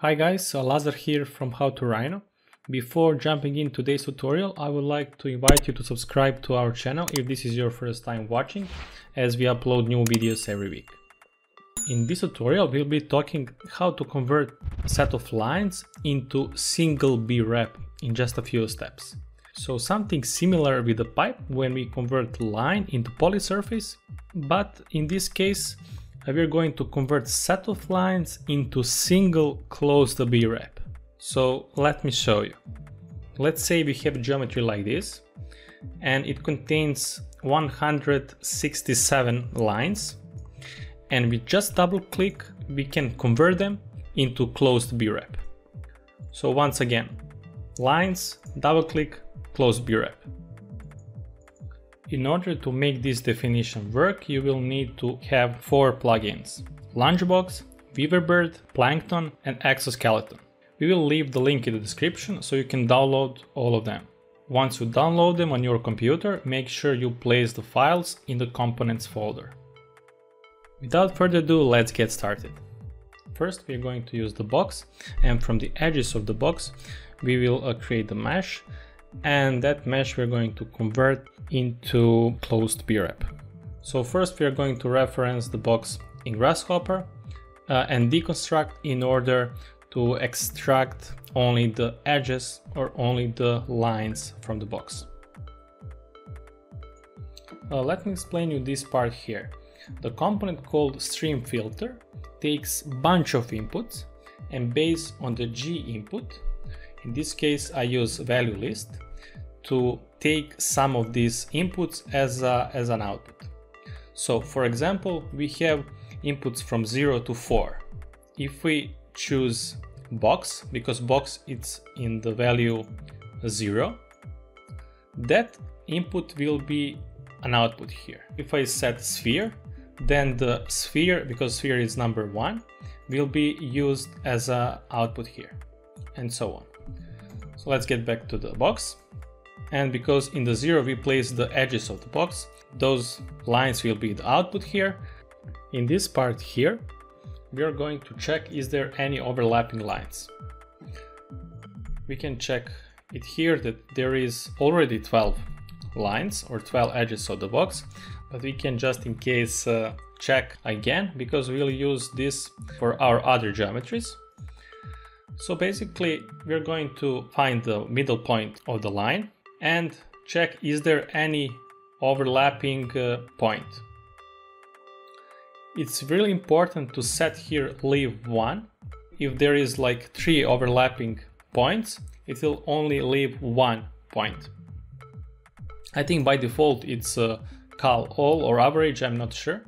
Hi guys, Lazar here from How to Rhino. Before jumping in today's tutorial, I would like to invite you to subscribe to our channel if this is your first time watching, as we upload new videos every week. In this tutorial, we'll be talking how to convert a set of lines into single B-rep in just a few steps. So something similar with the pipe when we convert line into polysurface, but in this case we're going to convert set of lines into single closed B-rep. So let me show you. Let's say we have geometry like this and it contains 167 lines, and we just double click, we can convert them into closed B-rep. So once again, lines, double click, closed B-rep. In order to make this definition work, you will need to have 4 plugins: Lunchbox, Weaverbird, Plankton, and Exoskeleton. We will leave the link in the description so you can download all of them. Once you download them on your computer, make sure you place the files in the components folder. Without further ado, let's get started. First, we are going to use the box, and from the edges of the box, we will create the mesh. And that mesh we're going to convert into closed B-rep. So first we are going to reference the box in Grasshopper and deconstruct in order to extract only the edges or only the lines from the box. Let me explain you this part here. The component called Stream Filter takes a bunch of inputs, and based on the G input, in this case I use value list to take some of these inputs as an output. So for example, we have inputs from 0 to 4. If we choose box, because box is in the value 0, that input will be an output here. If I set sphere, then the sphere, because sphere is number 1, will be used as an output here, and so on. So let's get back to the box, and because in the 0 we place the edges of the box, those lines will be the output here. In this part here, we are going to check is there any overlapping lines. We can check it here that there is already 12 lines or 12 edges of the box, but we can just in case check again, because we'll use this for our other geometries. So basically, we're going to find the middle point of the line and check is there any overlapping point. It's really important to set here leave one. If there is like 3 overlapping points, it will only leave 1 point. I think by default it's call all or average, I'm not sure.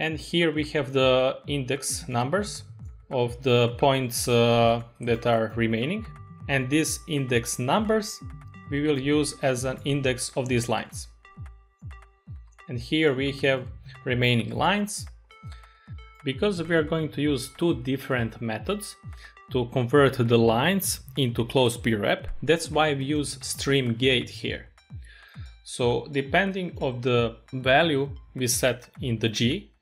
And here we have the index numbers of the points that are remaining. And these index numbers we will use as an index of these lines. And here we have remaining lines. Because we are going to use 2 different methods to convert the lines into closed B-rep, that's why we use stream gate here. So depending on the value we set in the G,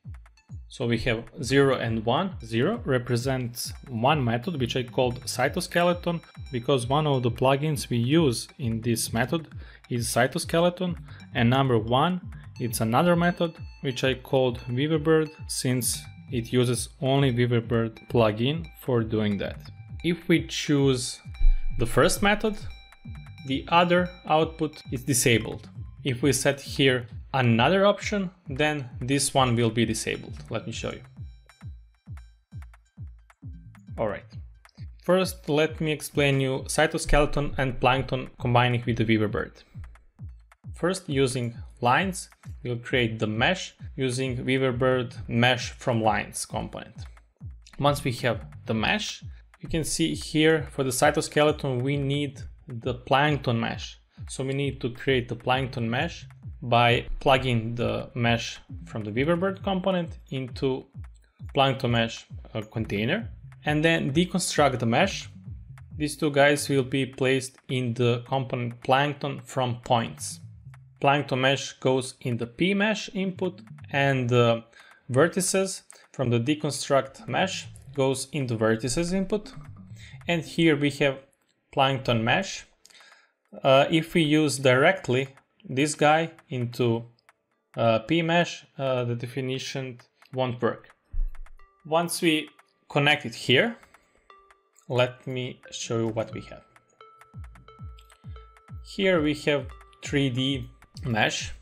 so we have 0 and 1. 0 represents one method which I called Cytoskeleton, because one of the plugins we use in this method is Cytoskeleton, and number 1 it's another method which I called Weaverbird, since it uses only Weaverbird plugin for doing that. If we choose the first method, the other output is disabled. If we set here another option, then this one will be disabled. Let me show you. Alright, first let me explain you Cytoskeleton and Plankton combining with the Weaverbird. First, using lines, we'll create the mesh using Weaverbird mesh from lines component. Once we have the mesh, you can see here for the Cytoskeleton we need the Plankton mesh. So we need to create the Plankton mesh by plugging the mesh from the Weaverbird component into PlanktonMesh container, and then deconstruct the mesh. These 2 guys will be placed in the component Plankton from points. Plankton mesh goes in the P mesh input, and the vertices from the deconstruct mesh goes in the vertices input. And here we have Plankton mesh. If we use directly this guy into P mesh, the definition won't work. Once we connect it here, let me show you what we have. Here we have 3D mesh,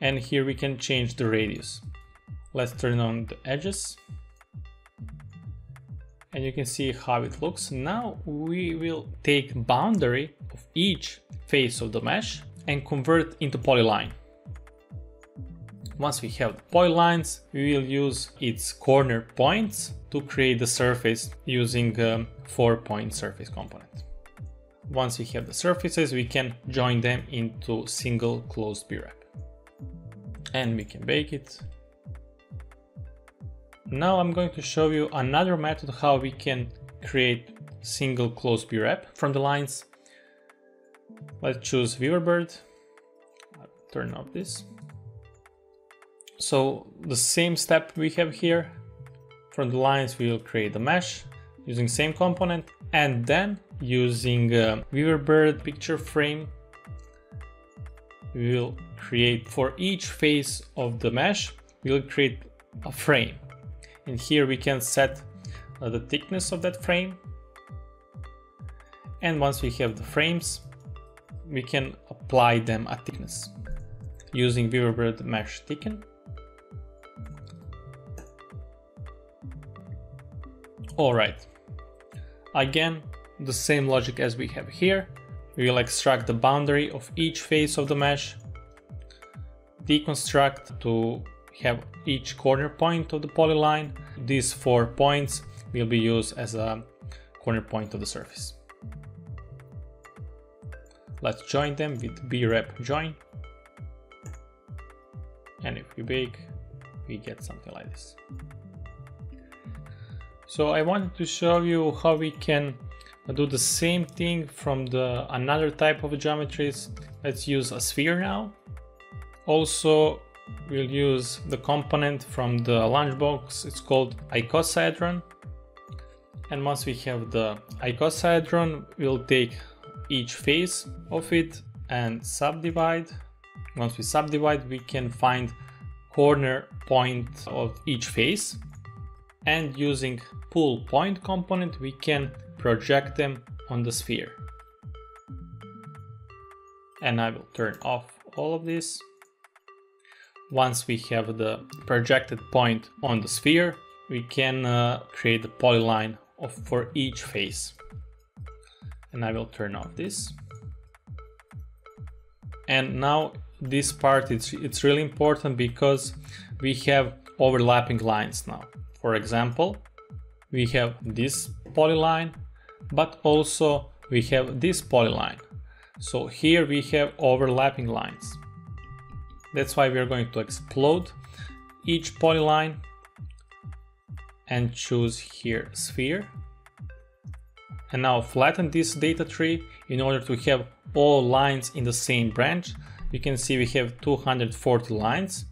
and here we can change the radius. Let's turn on the edges, and you can see how it looks. Now we will take boundary of each face of the mesh and convert into polyline. Once we have the polylines, we will use its corner points to create the surface using a 4-point surface component. Once we have the surfaces, we can join them into single closed B-rep. And we can bake it. Now I'm going to show you another method how we can create single closed B-rep from the lines. Let's choose Weaverbird. I'll turn off this. So the same step we have here. From the lines we will create the mesh using same component, and then using a Weaverbird picture frame we will create for each face of the mesh we will create a frame, and here we can set the thickness of that frame. And once we have the frames we can apply them at thickness using Weaverbird mesh thicken. Alright, again the same logic as we have here, we will extract the boundary of each face of the mesh, deconstruct to have each corner point of the polyline, these 4 points will be used as a corner point of the surface. Let's join them with B-rep join, and if we bake we get something like this. So I wanted to show you how we can do the same thing from another type of geometries. Let's use a sphere now. Also, we'll use the component from the Lunchbox, it's called icosahedron. And once we have the icosahedron, we'll take each face of it and subdivide. Once we subdivide, we can find corner point of each face. And using pull point component, we can project them on the sphere. And I will turn off all of this. Once we have the projected point on the sphere, we can create the polyline for each face. And I will turn off this. And now this part, it's really important because we have overlapping lines now. For example, we have this polyline, but also we have this polyline. So here we have overlapping lines. That's why we are going to explode each polyline and choose here sphere. And now flatten this data tree in order to have all lines in the same branch. You can see we have 240 lines.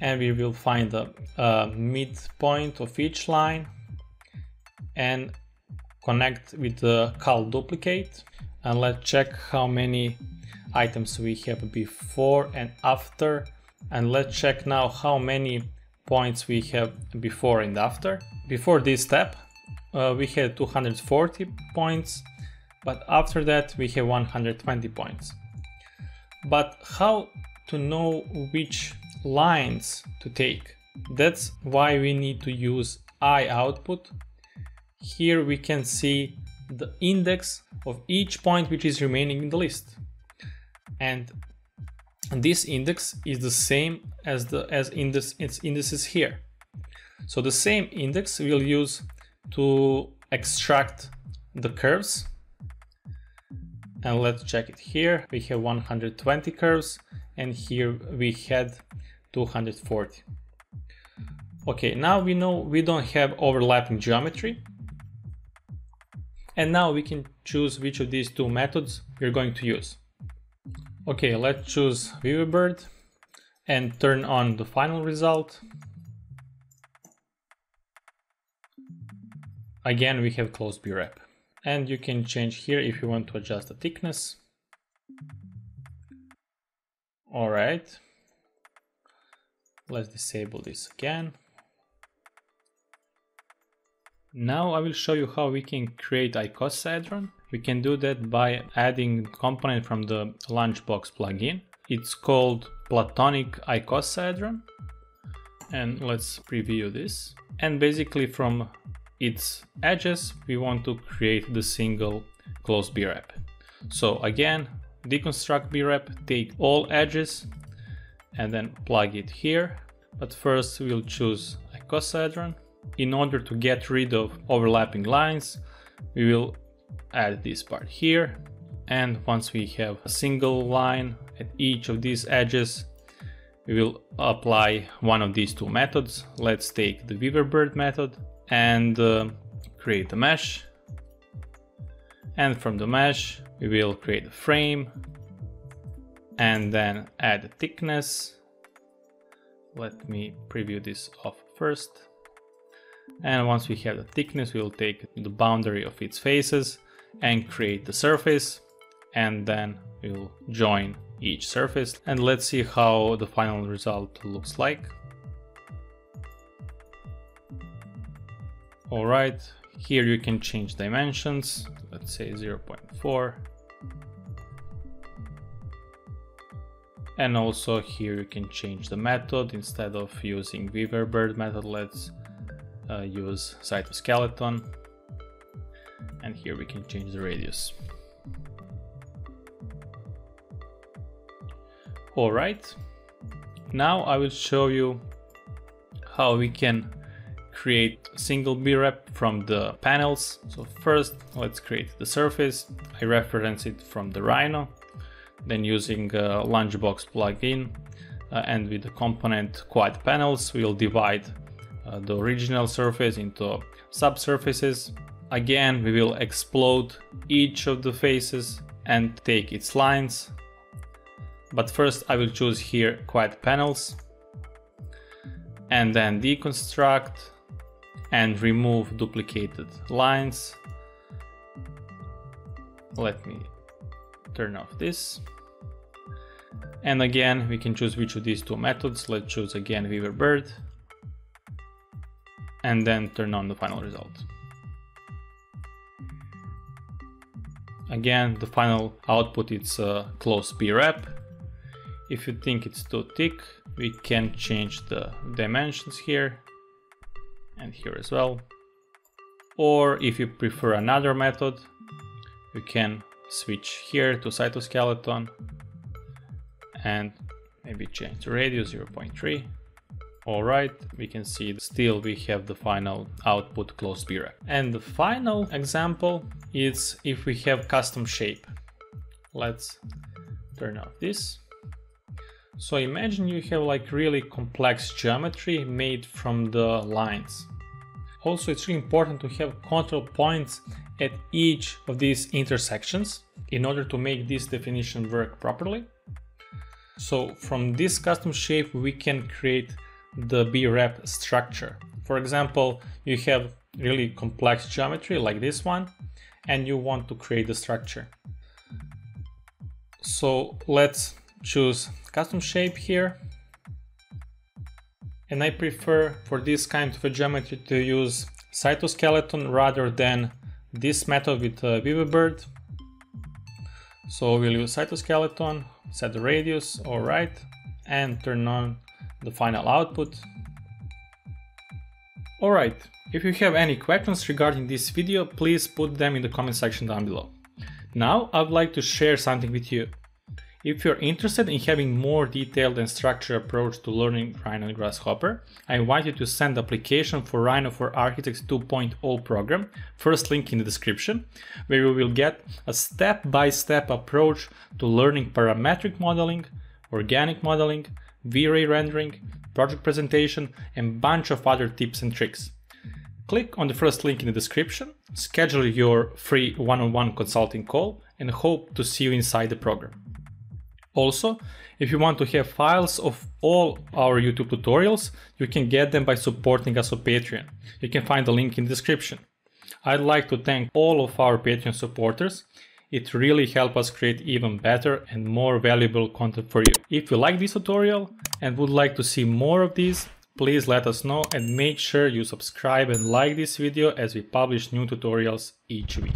And we will find the midpoint of each line and connect with the call duplicate. And let's check how many items we have before and after. And let's check now how many points we have before and after. Before this step, we had 240 points, but after that we have 120 points. But how to know which lines to take? That's why we need to use I output. Here we can see the index of each point which is remaining in the list, and this index is the same as its indices here. So the same index we'll use to extract the curves. And let's check it here. We have 120 curves, and here we had 240. Okay, now we know we don't have overlapping geometry. And now we can choose which of these two methods we're going to use. Okay, let's choose Weaverbird and turn on the final result. Again, we have closed B-rep. And you can change here if you want to adjust the thickness. All right. Let's disable this again. Now I will show you how we can create icosahedron. We can do that by adding component from the Lunchbox plugin. It's called Platonic icosahedron. And let's preview this. And basically from its edges, we want to create the single closed B-rep. So again, deconstruct B-rep, take all edges and then plug it here. But first we'll choose icosahedron. In order to get rid of overlapping lines, we will add this part here. And once we have a single line at each of these edges, we will apply one of these two methods. Let's take the Weaverbird method and create a mesh, and from the mesh we will create a frame and then add a thickness. Let me preview this off first. And once we have the thickness, we will take the boundary of its faces and create the surface, and then we will join each surface. And let's see how the final result looks like. All right, here you can change dimensions, let's say 0.4. And also here you can change the method. Instead of using Weaverbird method, let's use Cytoskeleton. And here we can change the radius. All right, now I will show you how we can create a single B-rep from the panels. So first, let's create the surface. I reference it from the Rhino, then using a Lunchbox plugin and with the component Quad panels, we'll divide the original surface into subsurfaces. Again, we will explode each of the faces and take its lines. But first, I will choose here Quad panels and then deconstruct and remove duplicated lines. Let me turn off this. And again, we can choose which of these two methods. Let's choose again Weaverbird and then turn on the final result. Again, the final output is a closed B-rep. If you think it's too thick, we can change the dimensions here and here as well. Or if you prefer another method, you can switch here to Cytoskeleton and maybe change the radius 0.3. All right, we can see still we have the final output closed B-rep. And the final example is if we have custom shape. Let's turn off this. So imagine you have like really complex geometry made from the lines. Also, it's really important to have control points at each of these intersections in order to make this definition work properly. So from this custom shape, we can create the B-rep structure. For example, you have really complex geometry like this one, and you want to create the structure. So let's choose custom shape here, and I prefer for this kind of a geometry to use Cytoskeleton rather than this method with Weaverbird. So we'll use Cytoskeleton, set the radius, all right, and turn on the final output. All right, if you have any questions regarding this video, please put them in the comment section down below. Now I'd like to share something with you. If you're interested in having more detailed and structured approach to learning Rhino and Grasshopper, I invite you to send application for Rhino for Architects 2.0 program, first link in the description, where you will get a step-by-step approach to learning parametric modeling, organic modeling, V-Ray rendering, project presentation, and bunch of other tips and tricks. Click on the first link in the description, schedule your free one-on-one consulting call, and hope to see you inside the program. Also, if you want to have files of all our YouTube tutorials, you can get them by supporting us on Patreon. You can find the link in the description. I'd like to thank all of our Patreon supporters. It really helps us create even better and more valuable content for you. If you like this tutorial and would like to see more of these, please let us know and make sure you subscribe and like this video as we publish new tutorials each week.